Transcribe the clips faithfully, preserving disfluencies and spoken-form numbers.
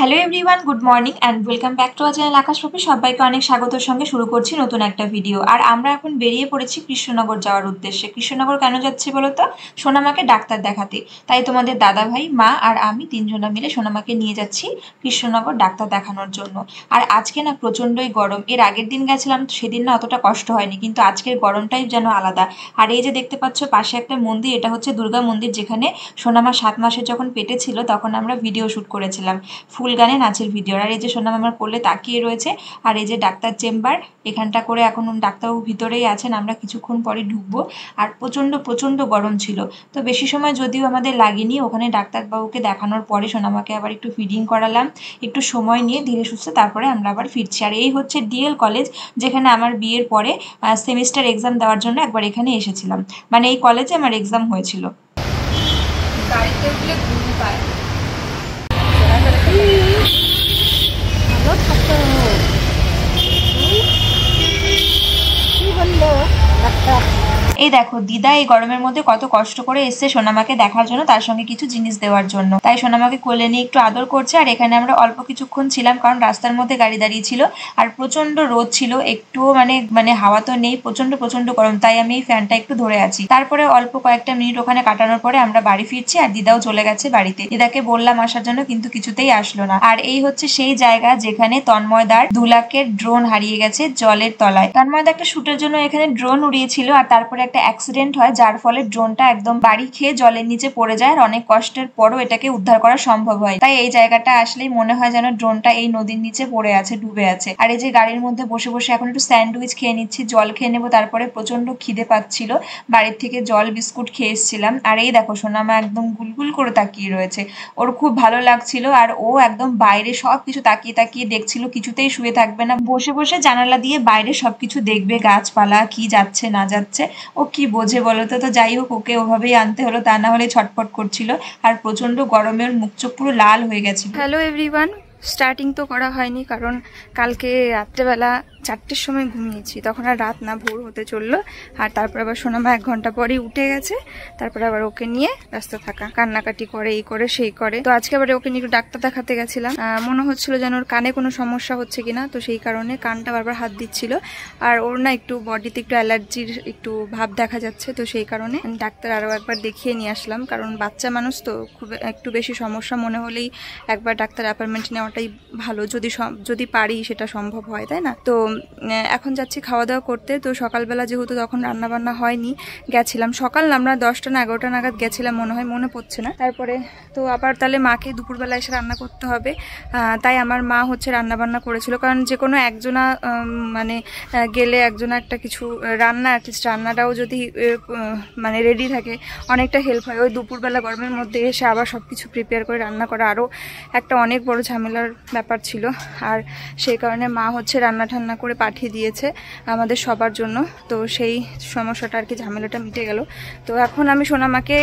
Hello everyone, good morning and welcome back to our channel আকাশপাফি। সবাইকে অনেক স্বাগতর সঙ্গে শুরু করছি নতুন একটা ভিডিও। আর আমরা এখন বেরিয়ে পড়েছি কৃষ্ণনগর যাওয়ার উদ্দেশ্যে। কৃষ্ণনগর কেন যাচ্ছি বলো তো? সোনামাকে ডাক্তার দেখাতে। তাই তোমাদের দাদা ভাই, মা আর আমি তিনজনা মিলে সোনামাকে নিয়ে যাচ্ছি কৃষ্ণনগর ডাক্তার দেখানোর জন্য। আর আজকে না প্রচণ্ডই গরম। এর আগের দিন গেছিলাম, সেদিন না অতটা কষ্ট হয়নি, কিন্তু আজকের গরমটাই যেন আলাদা। আর এই যে দেখতে পাচ্ছ পাশে একটা মন্দির, এটা হচ্ছে দুর্গা মন্দির, যেখানে সোনামা সাত মাসের যখন পেটে ছিল তখন আমরা ভিডিও শ্যুট করেছিলাম, ফুল গানে নাচের ভিডিও। আর এই যে সোনামা আমার কোলে তাকিয়ে রয়েছে। আর এই যে ডাক্তার চেম্বার, এখানটা করে এখন ডাক্তারবাবু ভিতরেই আছেন, আমরা কিছুক্ষণ পরে ঢুকবো। আর প্রচণ্ড প্রচণ্ড গরম ছিল, তো বেশি সময় যদিও আমাদের লাগেনি। ওখানে ডাক্তারবাবুকে দেখানোর পরে সোনামাকে আবার একটু ফিডিং করালাম, একটু সময় নিয়ে ধীরে সুস্থে তারপরে আমরা আবার ফিরছি। আর এই হচ্ছে ডিএল কলেজ, যেখানে আমার বিয়ের পরে সেমিস্টার এক্সাম দেওয়ার জন্য একবার এখানে এসেছিলাম, মানে এই কলেজে আমার এক্সাম হয়েছিল। এই দেখো দিদা এই গরমের মধ্যে কত কষ্ট করে এসছে সোনামাকে দেখার জন্য, তার সঙ্গে কিছু জিনিস দেওয়ার জন্য। তাই সোনামাকে কোলে নিয়ে একটু আদর করছে। আর এখানে আমরা অল্প কিছুক্ষণ ছিলাম, কারণ রাস্তার মধ্যে গাড়ি দাঁড়িয়ে ছিল আর প্রচন্ড রোদ ছিল, একটুও মানে মানে হাওয়া তো নেই, প্রচন্ড প্রচন্ড গরম। তাই আমি এই ফ্যানটা একটু ধরে আছি। তারপরে অল্প কয়েকটা মিনিট ওখানে কাটানোর পরে আমরা বাড়ি ফিরছি। আর দিদাও চলে গেছে বাড়িতে। দিদাকে বললাম আসার জন্য, কিন্তু কিছুতেই আসলো না। আর এই হচ্ছে সেই জায়গা যেখানে তন্ময়দার দু লাখের ড্রোন হারিয়ে গেছে জলের তলায়। তন্ময়দা একটা শুটের জন্য এখানে ড্রোন উড়িয়েছিল, আর তারপরে একটা অ্যাক্সিডেন্ট হয়, যার ফলে ড্রোনটা একদম বাড়ি খেয়ে জলের নিচে পড়ে যায়। আর অনেক কষ্টের পরও এটাকে উদ্ধার করা সম্ভব হয়। তাই এই জায়গাটা আসলেই মনে হয় যেন ড্রোনটা এই নদীর নিচে পড়ে আছে, ডুবে আছে। আর এই যে গাড়ির মধ্যে বসে বসে এখন একটু স্যান্ডউইচ খেয়ে নিচ্ছি, জল খেয়ে নেবো, তারপরে প্রচন্ড খিদে পাচ্ছিল, বাড়ির থেকে জল বিস্কুট খেয়ে এসেছিলাম। আর এই দেখো সোনামা একদম গুলগুল করে তাকিয়ে রয়েছে, ওর খুব ভালো লাগছিল। আর ও একদম বাইরে সবকিছু তাকিয়ে তাকিয়ে দেখছিল, কিছুতেই শুয়ে থাকবে না, বসে বসে জানালা দিয়ে বাইরে সবকিছু দেখবে, গাছপালা কি যাচ্ছে না যাচ্ছে। ও কি বোঝে বলো তো? তো যাই হোক, ওকে ওভাবেই আনতে হলো, তা না হলে ছটফট করছিল। আর প্রচন্ড গরমের মুখ চোখ পুরো লাল হয়ে গেছে। হ্যালো এভরিওয়ান, স্টার্টিং তো করা হয়নি, কারণ কালকে রাত্রেবেলা চারটের সময় ঘুমিয়েছি, তখন আর রাত না, ভোর হতে চললো। আর তারপর আবার সোনামা এক ঘন্টা পরেই উঠে গেছে, তারপরে আবার ওকে নিয়ে ব্যস্ত থাকা, কান্নাকাটি করে, এই করে সেই করে। তো আজকে আবার ওকে নিয়ে একটু ডাক্তার দেখাতে গেছিলাম। মনে হচ্ছিল যেন ওর কানে কোনো সমস্যা হচ্ছে কিনা, তো সেই কারণে কানটা বারবার হাত দিচ্ছিল। আর ওর না একটু বডিতে একটু অ্যালার্জির একটু ভাব দেখা যাচ্ছে, তো সেই কারণে ডাক্তার আরও একবার দেখিয়ে নিয়ে আসলাম, কারণ বাচ্চা মানুষ তো খুব একটু বেশি সমস্যা মনে হলেই একবার ডাক্তার অ্যাপয়েন্টমেন্ট নেওয়াটাই ভালো, যদি যদি পারি সেটা সম্ভব হয়, তাই না? তো এখন যাচ্ছি খাওয়া দাওয়া করতে। তো সকালবেলা যেহেতু তখন রান্নাবান্না হয়নি, গেছিলাম সকাল আমরা দশটা না এগারোটা নাগাদ গেছিলাম মনে হয়, মনে পড়ছে না। তারপরে তো আবার তাহলে মাকে দুপুরবেলা এসে রান্না করতে হবে, তাই আমার মা হচ্ছে রান্নাবান্না করেছিল, কারণ যে কোনো একজনা মানে গেলে একজনা একটা কিছু রান্না, অ্যাটলিস্ট রান্নাটাও যদি মানে রেডি থাকে অনেকটা হেল্প হয়। ওই দুপুরবেলা গরমের মধ্যে এসে আবার সব কিছু প্রিপেয়ার করে রান্না করা আরও একটা অনেক বড় ঝামেলার ব্যাপার ছিল। আর সেই কারণে মা হচ্ছে রান্না ঠান্না করে পাঠিয়ে দিয়েছে আমাদের সবার জন্য, তো সেই সমস্যাটা আর কি, ঝামেলাটা মিটে গেল। তো এখন আমি সোনামাকে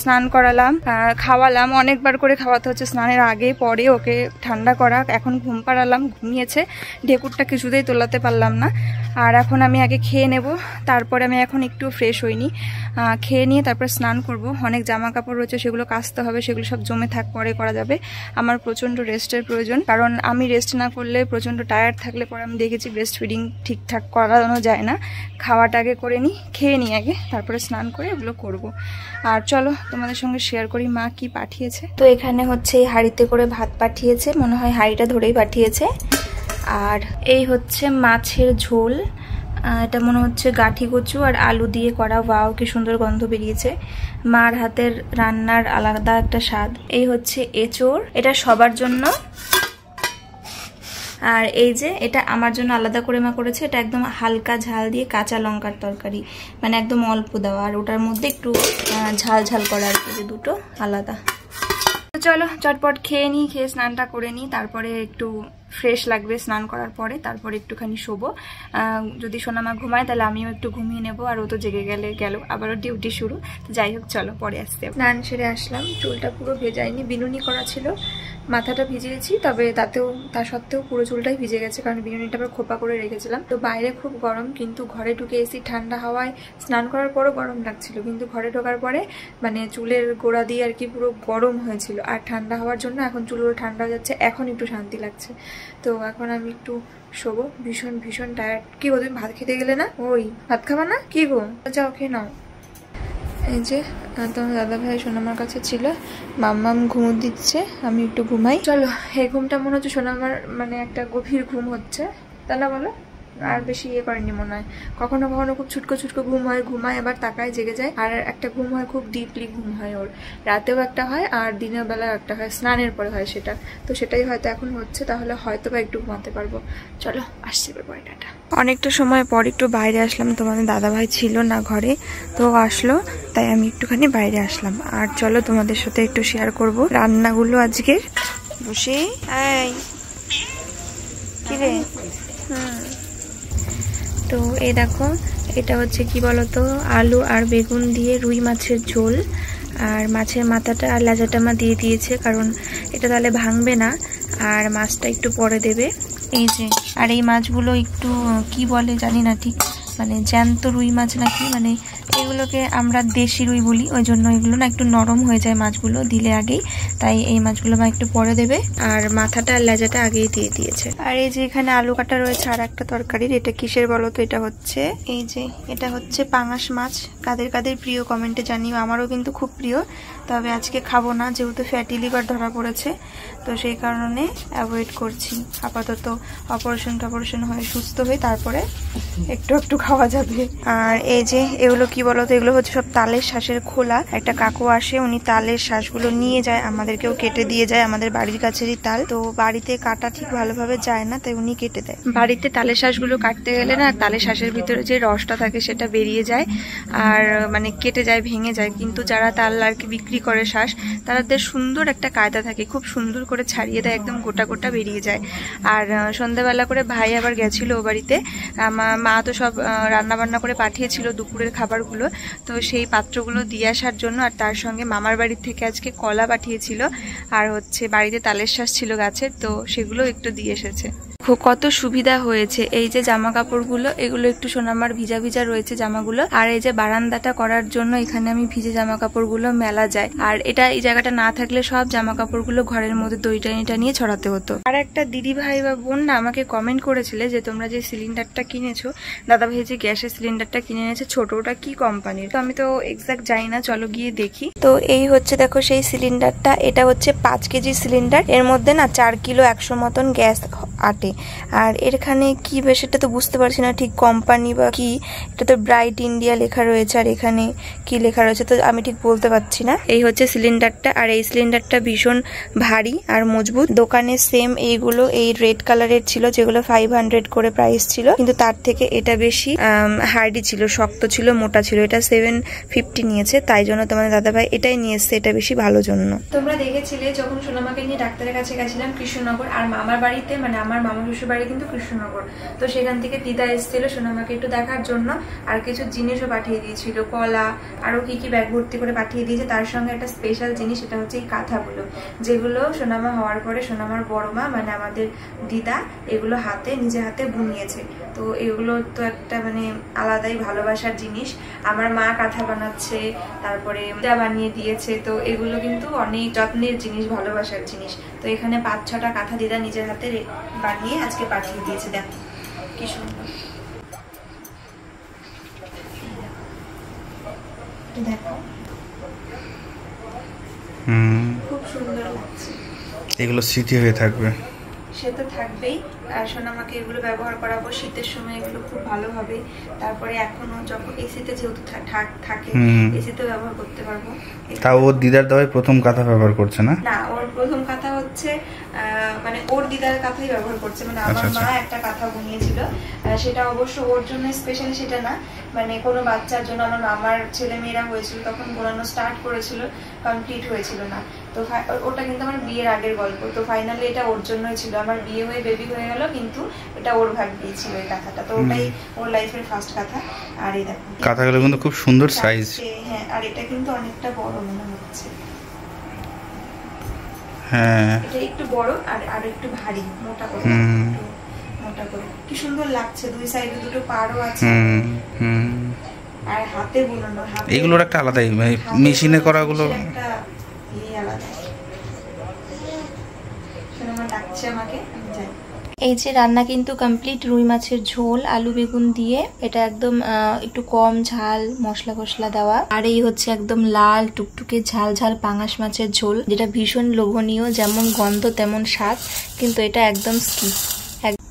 স্নান করালাম, খাওয়ালাম, অনেকবার করে খাওয়াতে হচ্ছে, স্নানের আগে পরে ওকে ঠান্ডা করা। এখন ঘুম পাড়ালাম, ঘুমিয়েছে, ঢেকুরটা কিছুতেই তোলাতে পারলাম না। আর এখন আমি আগে খেয়ে নেব, তারপরে আমি এখন একটু ফ্রেশ হইনি, খেয়ে নিয়ে তারপরে স্নান করব। অনেক জামা কাপড় রয়েছে, সেগুলো কাচতে হবে, সেগুলো সব জমে থাক, পরে করা যাবে। আমার প্রচণ্ড রেস্টের প্রয়োজন, কারণ আমি রেস্ট না করলে, প্রচণ্ড টায়ার্ড থাকলে পরে আমি দেখেছি ব্রেস্ট ফিডিং ঠিকঠাক করানো যায় না। খাওয়াটা আগে করে নিই, খেয়ে নিই আগে, তারপরে স্নান করে এগুলো করব। আর চলো তোমাদের সঙ্গে শেয়ার করি মা কি পাঠিয়েছে। তো এখানে হচ্ছে হাঁড়িতে করে ভাত পাঠিয়েছে, মনে হয় হাঁড়িটা ধরেই পাঠিয়েছে। আর এই হচ্ছে মাছের ঝোল, এটা মনে হচ্ছে গাঁঠি কচু আর আলু দিয়ে করা। ওয়াও কি সুন্দর গন্ধ বেরিয়েছে, মার হাতের রান্নার আলাদা একটা স্বাদ। এই হচ্ছে এঁচোড়, এটা সবার জন্য। আর এই যে এটা আমার জন্য আলাদা করে মা করেছে, এটা একদম হালকা ঝাল দিয়ে কাঁচা লঙ্কার তরকারি, মানে একদম অল্প দেওয়া, আর ওটার মধ্যে একটু ঝাল ঝাল করা আর কি, দুটো আলাদা। তো চলো চটপট খেয়ে নিই, খেয়ে স্নানটা করে নিই, তারপরে একটু ফ্রেশ লাগবে স্নান করার পরে, তারপর একটুখানি শোবো। যদি সোনামা ঘুমায় তাহলে আমিও একটু ঘুমিয়ে নেবো, আর ও তো জেগে গেলে গেল, আবারও ডিউটি শুরু। তো যাই হোক চলো পরে আসতে। স্নান সেরে আসলাম, চুলটা পুরো ভেজাইনি, বিনুনি করা ছিল, মাথাটা ভিজিয়েছি, তবে তাতেও তা সত্ত্বেও পুরো চুলটাই ভিজে গেছে, কারণ বিনুনিটা আবার খোপা করে রেখেছিলাম। তো বাইরে খুব গরম, কিন্তু ঘরে ঢুকে এসি ঠান্ডা হাওয়ায় স্নান করার পরও গরম লাগছিল, কিন্তু ঘরে ঢোকার পরে মানে চুলের গোড়া দিয়ে আর কি পুরো গরম হয়েছিল, আর ঠান্ডা হওয়ার জন্য এখন চুলগুলো ঠান্ডা হয়ে যাচ্ছে, এখন একটু শান্তি লাগছে। তো এখন আমি একটু শোবো, ভীষণ ভীষণ টায়ার্ড। কি গো তুমি ভাত খেতে গেলে না? ওই ভাত খাবা না কি গো? যাও খেয়ে নাও। এই যে তোমার দাদা ভাই সোনামার কাছে ছিল, মাম্মাম ঘুম দিচ্ছে, আমি একটু ঘুমাই। চলো, এই ঘুমটা মনে হচ্ছে সোনামার মানে একটা গভীর ঘুম হচ্ছে, তা না বলো? আর বেশি ইয়ে করেনি মনে হয়, কখনো কখনো খুব ছুটকো ছুটকো ঘুম হয়, ঘুমায় আবার তাকায় জেগে যায়, আর একটা ঘুম হয় খুব ডিপলি ঘুম হয় ওর, রাতেও একটা হয় আর দিনের বেলাও একটা হয়, স্নানের পরে হয় সেটা। তো সেটাই হয়তো এখন হচ্ছে, তাহলে হয়তো বা একটু ঘুমাতে পারবো। চলো আসছি পরে, টাটা। অনেকটা সময় পর একটু বাইরে আসলাম, তোমাদের দাদাভাই ছিল না ঘরে, তো আসলো, তাই আমি একটুখানি বাইরে আসলাম। আর চলো তোমাদের সাথে একটু শেয়ার করব রান্নাগুলো আজকে বসে। হুম, তো এই দেখো, এটা হচ্ছে কি বলতো, আলু আর বেগুন দিয়ে রুই মাছের ঝোল, আর মাছের মাথাটা আর লেজাটামা দিয়ে দিয়েছে, কারণ এটা তাহলে ভাঙবে না, আর মাছটা একটু পরে দেবে। এই যে, আর এই মাছগুলো একটু কি বলে জানি না ঠিক, মানে জ্যান্ত রুই মাছ নাকি, মানে এগুলোকে আমরা দেশি রুই বলি, ওই জন্য এগুলো না একটু নরম হয়ে যায় মাছগুলো দিলে আগেই, তাই এই মাছগুলো মা একটু পরে দেবে, আর মাথাটা আর লেজাটা আগেই দিয়ে দিয়েছে। আর এই যে এখানে আলু কাটা রয়েছে আর একটা তরকারির, এটা কিসের বলো তো? এটা হচ্ছে এই যে, এটা হচ্ছে পাঙ্গাশ মাছ। কাদের কাদের প্রিয় কমেন্টে জানিও, আমারও কিন্তু খুব প্রিয়, তবে আজকে খাবো না, যেহেতু ফ্যাটি লিভার ধরা পড়েছে, তো সেই কারণে অ্যাভয়েড করছি আপাতত। অপারেশন টপারেশন হয়ে সুস্থ হয়ে তারপরে একটু একটু খাওয়া যাবে। আর এই যে এগুলো কি বলতো, এগুলো হচ্ছে সব তালের শ্বাসের খোলা। একটা কাকু আসে, উনি তালের শ্বাসগুলো নিয়ে যায়, আমাদেরকেও কেটে দিয়ে যায়, আমাদের বাড়ির কাছেরই তাল, তো বাড়িতে কাটা ঠিক ভালোভাবে যায় না, তাই উনি কেটে দেয়। বাড়িতে তালের শ্বাসগুলো কাটতে গেলে না, তালের শ্বাসের ভিতরে যে রসটা থাকে সেটা বেরিয়ে যায়, আর মানে কেটে যায়, ভেঙে যায়। কিন্তু যারা তাল আর কি বিক্রি করে শ্বাস, তাদের সুন্দর একটা কায়দা থাকে, খুব সুন্দর করে ছাড়িয়ে দেয়, একদম গোটা গোটা বেরিয়ে যায়। আর সন্ধ্যাবেলা করে ভাই আবার গেছিল ও বাড়িতে, আমার মা তো সব রান্না বান্না করে পাঠিয়েছিল দুপুরের খাবার, তো সেই পাত্রগুলো দিয়ে আসার জন্য। আর তার সঙ্গে মামার বাড়ির থেকে আজকে কলা পাঠিয়েছিল, আর হচ্ছে বাড়িতে তালের শ্বাস ছিল গাছের, তো সেগুলো একটু দিয়ে এসেছে। কত সুবিধা হয়েছে। এই যে জামা কাপড়গুলো, এগুলো একটু সোনামার ভিজা ভিজা রয়েছে জামাগুলো, আর এই যে বারান্দাটা করার জন্য এখানে আমি ভিজে জামা কাপড়গুলো মেলা যায়, আর এটা এই জায়গাটা না থাকলে সব জামা কাপড়গুলো ঘরের মধ্যে দইটানিটা নিয়ে ছড়াতে হতো। আর একটা দিদি ভাই বা বোন না আমাকে কমেন্ট করেছিলে যে তোমরা যে সিলিন্ডারটা কিনেছো, দাদা ভাই যে গ্যাসের সিলিন্ডারটা কিনে এনেছে ছোট, ওটা কি কোম্পানির? তো আমি তো এক্সাক্ট জানি না, চলো গিয়ে দেখি। তো এই হচ্ছে দেখো সেই সিলিন্ডারটা, এটা হচ্ছে পাঁচ কেজি সিলিন্ডার, এর মধ্যে না চার কিলো একশো মতন গ্যাস আটে। আর এখানে কি বেশ এটা তো বুঝতে পারছি না ঠিক কোম্পানি বা কি, এটা তো ব্রাইট ইন্ডিয়া লেখা রয়েছে, আর এখানে কি লেখা রয়েছে তো আমি ঠিক বলতে পারছি না। এই হচ্ছে সিলিন্ডারটা, আর এই সিলিন্ডারটা ভীষণ ভারী আর মজবুত। দোকানে সেম এইগুলো এই রেড কালারের ছিল, যেগুলো ফাইভ হান্ড্রেড করে প্রাইস ছিল, কিন্তু তার থেকে এটা বেশি হার্ডি ছিল, শক্ত ছিল, মোটা ছিল। এটা সেভেন ফিফটি নিয়েছে, তাই জন্য তোমার দাদাভাই এটাই নিয়ে এসছে, এটা বেশি ভালো জন্য। তোমরা দেখেছিলে যখন সোনামাকে নিয়ে ডাক্তারের কাছে গেছিলাম কৃষ্ণনগর, আর মামার বাড়িতে মানে আমার মামা শ্বশুর বাড়ি কিন্তু কৃষ্ণনগর, তো সেখান থেকে দিদা এসেছিল সোনামাকে একটু দেখার জন্য, আর কিছু জিনিসও পাঠিয়ে দিয়েছিল, কলা আরো কি কি ব্যাগ ভর্তি করে পাঠিয়ে দিয়েছে। তার সঙ্গে একটা স্পেশাল জিনিস, এটা হচ্ছে এই কাঁথাগুলো, যেগুলো সোনামা হওয়ার পরে সোনামার বড় মা মানে আমাদের দিদা এগুলো হাতে নিজে হাতে বুনিয়েছে। তো এগুলো তো একটা মানে আলাদাই ভালোবাসার জিনিস। আমার মা কাঁথা বানাচ্ছে, তারপরে দিদা বানিয়ে দিয়েছে, তো এগুলো কিন্তু অনেক যত্নের জিনিস, ভালোবাসার জিনিস। তো এখানে পাঁচ ছটা কাঁথা দিদা নিজের হাতে বানিয়ে আজকে পাঠিয়ে দিয়েছে, দেখো কি সুন্দর। দেখো হুম, খুব সুন্দর লাগছে, এগুলো স্মৃতি হয়ে থাকবে। সে তো থাকবেই, আর সোনামাকে এগুলো ব্যবহার করাবো, শীতের সময় এগুলো খুব ভালো হবে। তারপরে এখনো যখন এসিতে যেহেতু থাকে, এসিতে ব্যবহার করতে পারবো। তা ওর দিদার দাওয়াই প্রথম কাঁথা ব্যবহার করছে না? না, ওর প্রথম কাঁথা হচ্ছে মানে ওর দিদার কাঁথাই ব্যবহার করছে, মানে আমার মা একটা কাঁথা বুনিয়েছিল, সেটা অবশ্য ওর জন্য স্পেশালি সেটা না, মানে কোনো বাচ্চার জন্য আমার মামার ছেলে মেয়েরা হয়েছিল, তখন বোনানো স্টার্ট করেছিল, কমপ্লিট হয়েছিল না, তো ওটা কিন্তু আমার বিয়ের আগের গল্প। তো ফাইনালি এটা ওর জন্যই ছিল, আমার বিয়ে হয়ে বেবি হয়ে গেল, কিন্তু এটা ওর ভাগ্যেই ছিল এই কথাটা। তো ওটাই ওর লাইফের ফার্স্ট কথা। আর এই দেখো কথাগুলো কিন্তু খুব সুন্দর সাইজ। হ্যাঁ, আর এটা কিন্তু অনেকটা বড় মনে হচ্ছে। হ্যাঁ, এটা একটু বড় আর আর একটু ভারী, মোটা করে মোটা করে কি সুন্দর লাগছে। দুই সাইডে দুটো পাড়ও আছে। হুম, আর হাতে বোনানো, হাতে এগুলোর একটা আলাদাই, মানে মেশিনে করাগুলো একটা আলাদা। শোনো মা ডাকছে আমাকে, আমি যাই। এই যে রান্না কিন্তু কমপ্লিট, রুই মাছের ঝোল আলু বেগুন দিয়ে। এটা একদম একটু কম ঝাল, মশলা ফসলা দেওয়া। আর এই হচ্ছে একদম লাল টুকটুকে ঝাল ঝাল পাঙ্গাশ মাছের ঝোল, যেটা ভীষণ লোভনীয়, যেমন গন্ধ তেমন স্বাদ, কিন্তু এটা একদম স্কিপ।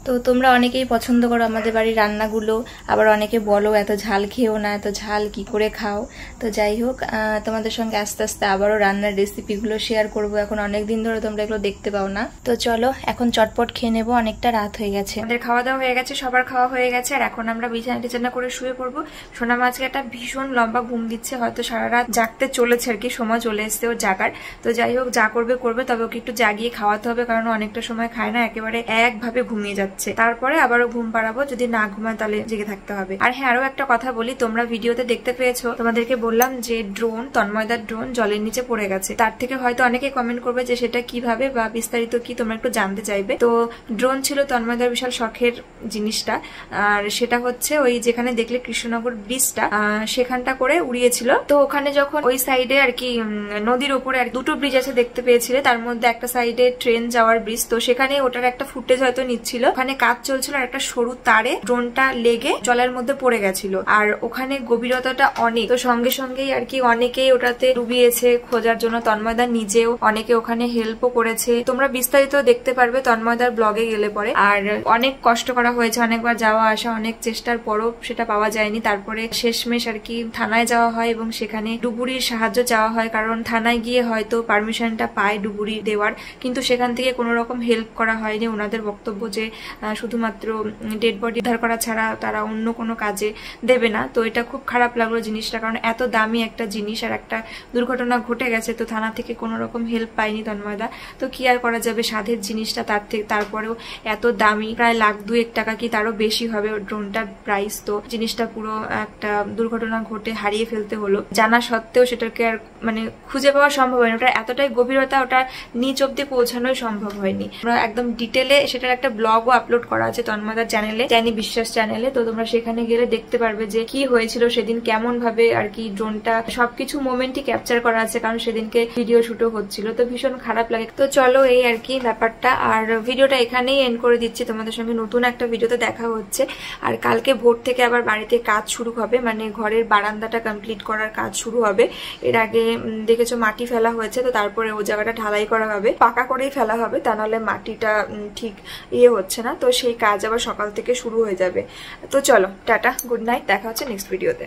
তো তোমরা অনেকেই পছন্দ করো আমাদের বাড়ির রান্নাগুলো, আবার অনেকে বলো এত ঝাল খেও না, এত ঝাল কি করে খাও। তো যাই হোক, তোমাদের সঙ্গে আস্তে আস্তে আবারও রান্নার রেসিপিগুলো শেয়ার করবো। এখন অনেক দিন ধরে তোমরা এগুলো দেখতে পাও না। তো চলো এখন চটপট খেয়ে নেবো, অনেকটা রাত হয়ে গেছে। আমাদের খাওয়া দাওয়া হয়ে গেছে, সবার খাওয়া হয়ে গেছে। আর এখন আমরা বিছানা টিছানা করে শুয়ে পড়বো। সোনা মাছকে একটা ভীষণ লম্বা ঘুম দিচ্ছে, হয়তো সারা রাত জাগতে চলেছে আর কি, সময় চলে এসছে ও জাগার। তো যাই হোক, যা করবে করবে, তবে ওকে একটু জাগিয়ে খাওয়াতে হবে, কারণ অনেকটা সময় খায় না, একেবারে একভাবে ঘুমিয়ে যাচ্ছে। তারপরে আবারও ঘুম পাড়াবো, যদি না ঘুমায় তাহলে জেগে থাকতে হবে। আর হ্যাঁ, আরো একটা কথা বলি, তোমরা ভিডিওতে দেখতে পেয়েছো, তোমাদেরকে বললাম যে ড্রোন, তন্ময়দার ড্রোন জলের নিচে পড়ে গেছে। তার থেকে হয়তো অনেকে কমেন্ট করবে যে সেটা কিভাবে বা বিস্তারিত কি, তোমরা একটু জানতে চাইবে। তো ড্রোন ছিল তন্ময়দার বিশাল শখের জিনিসটা। আর সেটা হচ্ছে ওই যেখানে দেখলে কৃষ্ণনগর ব্রিজটা, সেখানটা করে উড়িয়েছিল। তো ওখানে যখন ওই সাইডে আর কি নদীর ওপরে আর দুটো ব্রিজ আছে দেখতে পেয়েছিলে, তার মধ্যে একটা সাইডে ট্রেন যাওয়ার ব্রিজ, তো সেখানে ওটার একটা ফুটেজ হয়তো নিচ্ছিল। ওখানে কাজ চলছিল, আর একটা সরু তারে ড্রোনটা লেগে জলের মধ্যে পড়ে গেছিল। আর ওখানে গভীরতাটা অনেক, তো সঙ্গে সঙ্গেই আর কি অনেকেই ওটাতে ডুবিয়েছে খোঁজার জন্য। তন্ময়দা নিজেও অনেকে ওখানে হেল্পও করেছে, তোমরা বিস্তারিত দেখতে পারবে তন্ময়দার ব্লগে গেলে পরে। আর অনেক কষ্ট করা হয়েছে, অনেকবার যাওয়া আসা, অনেক চেষ্টার পরও সেটা পাওয়া যায়নি। তারপরে শেষমেশ আর কি থানায় যাওয়া হয়, এবং সেখানে ডুবুরির সাহায্য চাওয়া হয়, কারণ থানায় গিয়ে হয়তো পারমিশনটা পায় ডুবুরি দেওয়ার, কিন্তু সেখান থেকে কোনো রকম হেল্প করা হয়নি। ওনাদের বক্তব্য যে শুধুমাত্র ডেড বডি উদ্ধার করা ছাড়া তারা অন্য কোনো কাজে দেবে না। তো এটা খুব খারাপ লাগলো জিনিসটা, কারণ এত দামি একটা জিনিস আর একটা দুর্ঘটনা ঘটে গেছে। তো থানা থেকে কোনো রকম হেল্প পায়নি তন্ময়দা। তো কি আর করা যাবে, সাধের জিনিসটা, তার থেকে তারপরেও এত দামি, প্রায় লাখ দুয়েক টাকা কি তারও বেশি হবে ড্রোনটার প্রাইস। তো জিনিসটা পুরো একটা দুর্ঘটনা ঘটে হারিয়ে ফেলতে হলো, জানা সত্ত্বেও সেটাকে আর মানে খুঁজে পাওয়া সম্ভব হয়নি। ওটা এতটাই গভীরতা, ওটা নিচ অব্দি পৌঁছানোই সম্ভব হয়নি। আমরা একদম ডিটেলে সেটার একটা ব্লগও আপলোড করা আছে তন্ময়দার চ্যানেলে, জ্যানি বিশ্বাস চ্যানেলে। তো তোমরা সেখানে গেলে দেখতে পারবে যে কি হয়েছিল সেদিন, কেমন ভাবে আর কি ড্রোনটা, সবকিছু মোমেন্টই ক্যাপচার করা আছে, কারণ সেদিনকে ভিডিও শুটও হচ্ছিল। তো ভীষণ খারাপ লাগে। তো চলো এই আর কি ব্যাপারটা, আর ভিডিওটা এখানেই এন্ড করে দিচ্ছি। তোমাদের সঙ্গে নতুন একটা ভিডিওতে দেখা হচ্ছে। আর কালকে ভোর থেকে আবার বাড়িতে কাজ শুরু হবে, মানে ঘরের বারান্দাটা কমপ্লিট করার কাজ শুরু হবে। এর আগে দেখেছো মাটি ফেলা হয়েছে, তো তারপরে ও জায়গাটা ঢালাই করা হবে, পাকা করেই ফেলা হবে, তা নাহলে মাটিটা ঠিক ইয়ে হচ্ছে না। তো সেই কাজ আবার সকাল থেকে শুরু হয়ে যাবে। তো চলো টাটা, গুড নাইট, দেখা হচ্ছে নেক্সট ভিডিওতে।